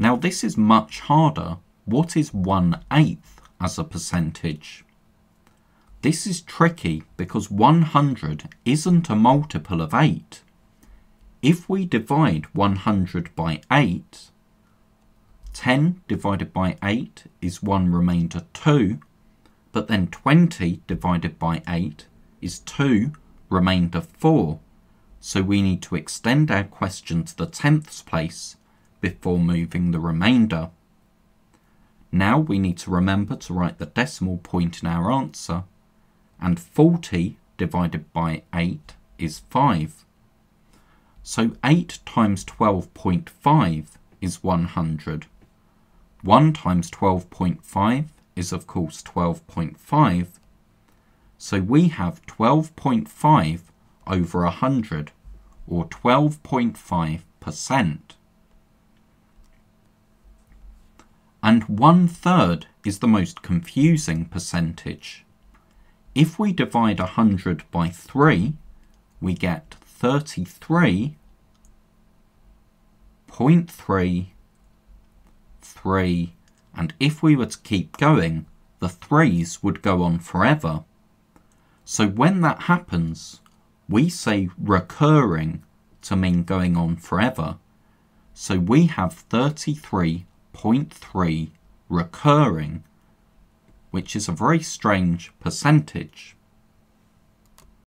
Now this is much harder. What is 1/8 as a percentage? This is tricky because 100 isn't a multiple of 8. If we divide 100 by 8, 10 divided by 8 is 1 remainder 2, but then 20 divided by 8 is 2 remainder 4. So we need to extend our question to the tenths place before moving the remainder. Now we need to remember to write the decimal point in our answer, and 40 divided by 8 is 5. So 8 times 12.5 is 100. 1 times 12.5 is of course 12.5. So we have 12.5 over 100, or 12.5%. And 1/3 is the most confusing percentage. If we divide 100 by 3, we get 33.33, and if we were to keep going, the threes would go on forever. So when that happens, we say recurring to mean going on forever. So we have 33.3 recurring, which is a very strange percentage.